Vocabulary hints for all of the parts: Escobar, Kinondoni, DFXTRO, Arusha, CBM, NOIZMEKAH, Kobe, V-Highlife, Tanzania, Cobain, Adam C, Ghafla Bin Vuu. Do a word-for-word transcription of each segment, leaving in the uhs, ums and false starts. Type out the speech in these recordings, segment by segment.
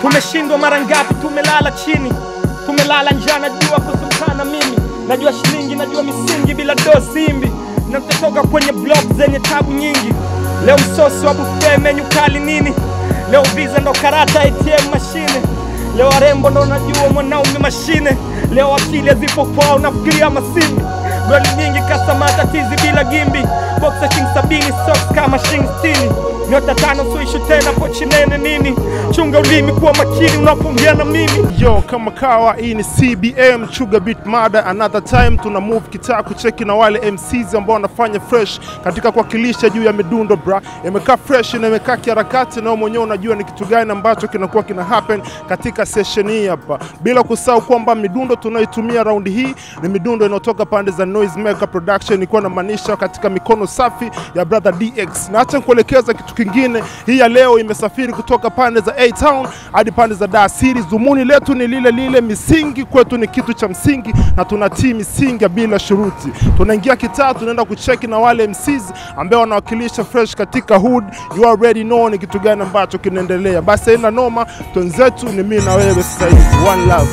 Tumeshindwa mara ngapi, tumelala chini, tumelala njaa. Najua kusumbukana mimi, najua shilingi, najua misingi bila dosimbi. Na kutoka kwenye blog zenye tabu nyingi. Leo msosi wa buffet menu kali nini. Leo visa ndo karata A T M mashine. Leo warembo ndo najua mwanaume mashine. Leo akili hazipo kwao, nafikiria masimbi. Goli nyingi kasamata tizi bila gimbi. Boxer king sabini, socks kama shing stini. Nyota tano suishu tena pochi nene nini. Chunga ulimi kuwa makini unapongea na mimi. Yo kama kawa, hii ni C B M Chuga Beat Mada Another Time. Tuna move kitaa kucheki na wale M Cs ambao wanafanya fresh katika kuwakilisha juu ya midundo bra. Imekaa fresh na imekaa kiharakati, na mwenyewe unajua ni kitu gani ambacho kinakuwa kina happen katika session hii hapa. Bila kusahau kwamba midundo tunaitumia round hii ni midundo inayotoka pande za Noise Maker Production, ilikuwa na maanisha katika mikono safi ya brother D X. Na acha nikuelekeza kitu kingine, hii ya leo imesafiri kutoka pande za A Town hadi pande za Dar City. Zumuni letu ni lile lile, misingi kwetu ni kitu cha msingi, na tuna team misingi bila shuruti. Tunaingia kitaa, tunaenda kucheki na wale M Cs ambao wanawakilisha fresh katika hood. You already know ni kitu gani ambacho kinaendelea. Basi ina noma, twenzetu ni mimi na wewe sasa hivi. One love.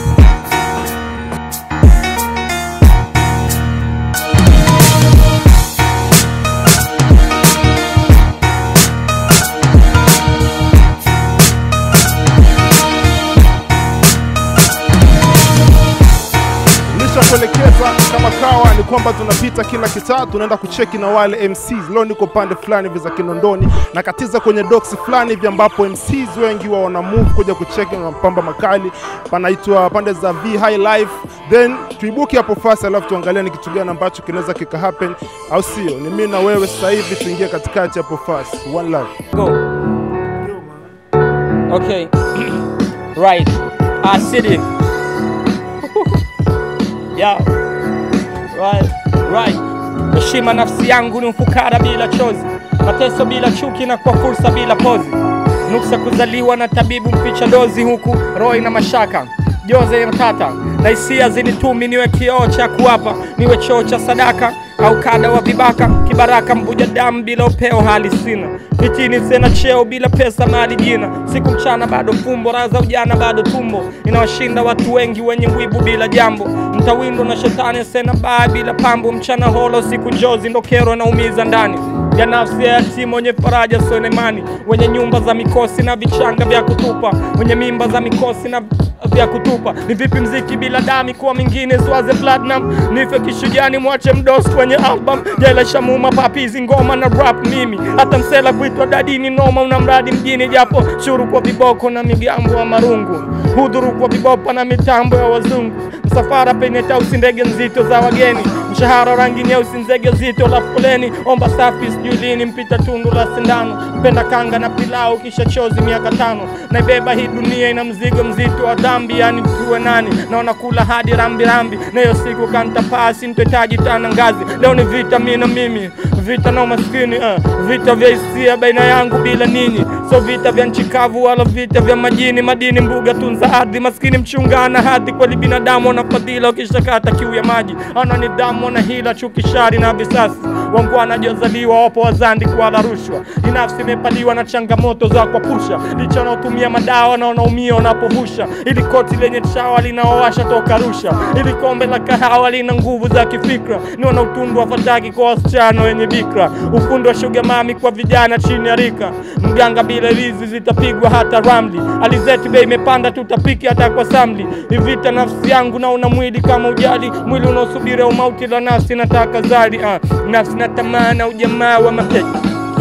Kuelekeza kama kawa ni kwamba tunapita kila kitaa, tunaenda kucheki na wale M Cs. Leo niko pande fulani vya Kinondoni, na katiza kwenye docs fulani hivi ambapo M Cs wengi wao wana move kuja kucheki na mpamba makali, panaitwa pande za V High Life. Then tuibuki hapo fast, alafu tuangalia ni kitu gani ambacho kinaweza kika happen, au sio? Ni mimi na wewe sasa hivi, tuingie katikati hapo fast. One love. Go. Okay. Right. I city. Yeah. Right, right. Heshima nafsi yangu ni mfukara bila chozi, mateso bila chuki na kwa fursa bila pozi. Nuksa kuzaliwa na tabibu mficha dozi, huku roho ina mashaka joze mtata. Na hisia zinitumi niwe kioo cha kuwapa, niwe choo cha sadaka au kada wa vibaka. Kibaraka mbuja damu bila upeo hali sina, vitini sena cheo bila pesa mali jina. Siku mchana bado fumbo, raza ujana bado tumbo. Inawashinda watu wengi wenye wibu bila jambo. Mtawindo na shetani sena baa bila pambo. Mchana holo siku njozi ndo kero na umiza ndani ya nafsi ya timu. Wenye faraja sonemani, wenye nyumba za mikosi na vichanga vya kutupa, wenye mimba za mikosi na vya kutupa. Ni vipi mziki bila dami kuwa mingine zwaze platinum? Nife kishujani mwache mdosi kwenye album. Jela shamuma papizi ngoma na rap mimi. Hata msela kuitwa dadini noma, unamradi mjini japo shuru kwa viboko na migambo wa marungu. Hudhuru kwa vibopa na mitambo ya wazungu. Msafara penye tausi ndege nzito za wageni, mshahara rangi nyeusi nzege zito la foleni. Omba safi sijulini mpita tundu la sindano. Mpenda kanga na pilau kisha chozi miaka tano. Naibeba hii dunia ina mzigo mzito wa dhambi, yani mtuwe nani? Naona kula hadi rambi rambi, na hiyo siku kanta pasi nitetaji tana ngazi. Leo ni vita mimi na mimi, vita na umaskini, uh. vita vya hisia baina yangu bila nini. So vita vya nchikavu wala vita vya majini. Madini mbuga tunza ardhi, maskini mchunga na hati kwa libinadamu na fadhila. Ukishakata kiu ya maji ana nidhamu na hila, chuki shari na visasi. Wangu wanajozaliwa wapo wazandi kwa rushwa. Inafsi imepaliwa na changamoto za kuapusha. Licha naotumia madawa na wanaumia wanapovusha. Ili koti lenye chawa linaowasha toka Arusha. Ili kombe la kahawa lina nguvu za kifikra. Niona utundu wa fataki kwa wasichana wenye bikra. Ufundo wa sugar mami kwa vijana chini ya rika. Mganga bila rizi zitapigwa hata ramli. Alizeti bei imepanda tutapiki hata kwa samli. Ivita nafsi yangu na una mwili kama ujali. Mwili unaosubiri umauti la nafsi nataka zali. uh, Nafsi natamana ujamaa wa mateki.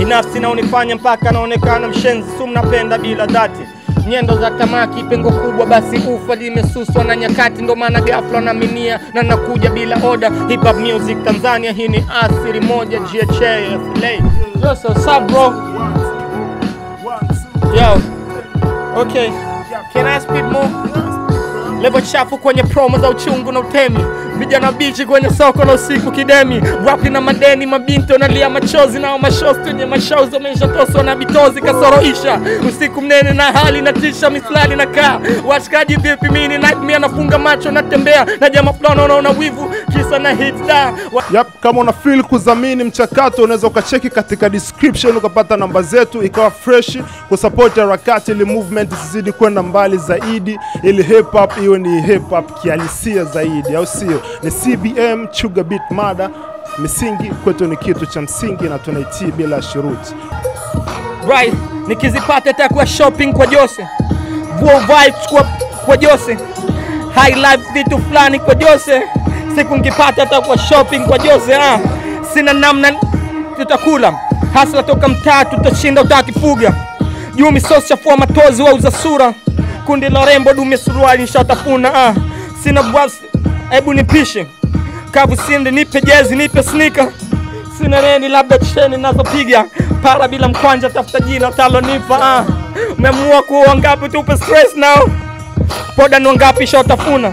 Inafsi na unifanya mpaka naonekana mshenzi. Sumnapenda bila dhati, nyendo za tamaki pengo kubwa, basi ufa limesuswa na nyakati. Ndo maana ghafla na minia na nakuja bila order. Hip hop music Tanzania hii ni asili moja. G H A F L A. Yo so sub bro. Yo. Okay. Can I speak more? Level chafu kwenye promo za uchungu na utemi, vijana bichi kwenye soko la usiku kidemi, wapi na madeni, mabinti wanalia machozi na mashozi kwenye mashozi wameshatoswa na bitozi kasoroisha. Usiku mnene na hali na tisha mislali na kaa. Washikaji vipi mini nightmare nafunga macho natembea na jamaa fulani unaona wivu kisa na hit da. Yep, kama una feel kuzamini mchakato unaweza ukacheki katika description ukapata namba zetu ikawa fresh kusupport harakati ili movement isizidi kwenda mbali zaidi, ili hip hop iwe ni hip hop kihalisia zaidi, au sio? Ni C B M Chuga Beat Mada. Misingi kwetu ni kitu cha msingi na tunaitii bila shuruti. Right, nikizipata takuwa shopping kwa Jose. Vua vibes kwa, kwa Jose. High life vitu fulani kwa Jose. Siku nikipata takuwa shopping kwa Jose. Ha. Sina namna tutakula. Hasla toka mtaa tutashinda utakifuga. Juu misosi chafua matozi wauza sura. Kundi la rembo dume suruali nishatafuna. Ha. Sina bwasi, hebu nipishe. Kavu sindi nipe jezi nipe sneaker. Sina reni labda cheni nazopiga. Para bila mkwanja tafuta jina talonipa. Ah. Memua kuwa ngapi tupe stress now. Poda ni ngapi shotafuna.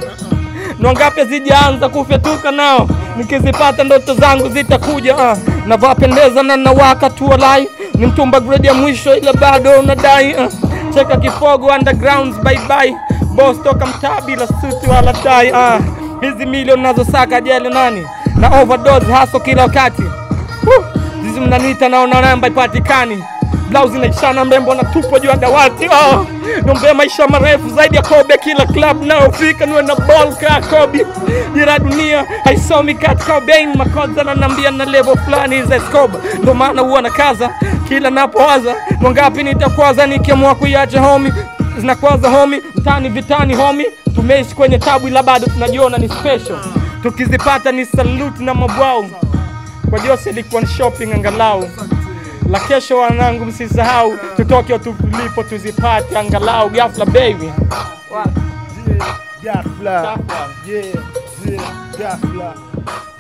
Ni ngapi zijaanza kufetuka nao. Nikizipata ndoto zangu zitakuja. Ah. Na vapendeza na nawaka tu alive. Ni mtumba grade ya mwisho ila bado unadai. Ah. Cheka kifogo undergrounds bye bye. Boss toka mtaa bila suti wala tai. Ah. Hizi milioni nazosaka jele nani. Na overdose haso kila wakati. Zizi mnanita naona namba ipatikani. Blauzi naishana mbembo na tupo juu ya dawati. Oh. Nombe maisha marefu zaidi ya Kobe kila club nao fika niwe na ball ka Kobe. Jira dunia haisomi kat Cobain makoza na nambia na level fulani za Escobar. Ndo maana huwa nakaza kila napowaza. Mwangapi nitakwaza nikiamua kuiacha homie. Zinakwaza homie, mtani vitani homie. Tumeishi kwenye tabu ila bado tunajiona ni special. Tukizipata ni salute na mabwao. Kwa Jose likuwa shopping angalau. La kesho wanangu msisahau. Tutoke tulipo tuzipate angalau. Ghafla baby. Ghafla. Yeah, yeah, ghafla.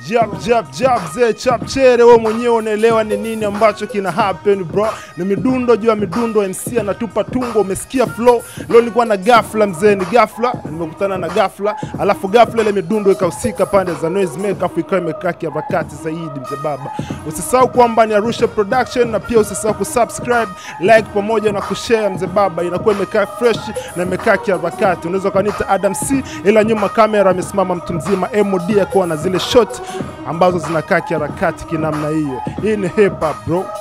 Jab jab jab ze chap chere wewe mwenyewe unaelewa ni nini ambacho kina happen bro. Ni midundo juu ya midundo M C anatupa tungo umesikia flow. Leo nilikuwa na ghafla mzee ni ghafla nimekutana na ghafla alafu ghafla ile midundo ikahusika pande za noise maker afu ikae mekaki ya wakati zaidi mzee baba. Usisahau kwamba ni Arusha production na pia usisahau kusubscribe, like pamoja na kushare mzee baba inakuwa imekaa fresh na mekaki ya wakati. Unaweza kaniita Adam C ila nyuma kamera amesimama mtu mzima M O D kwa na zile shot ambazo zinakaa kiharakati kinamna hiyo. Hii ni hip hop bro.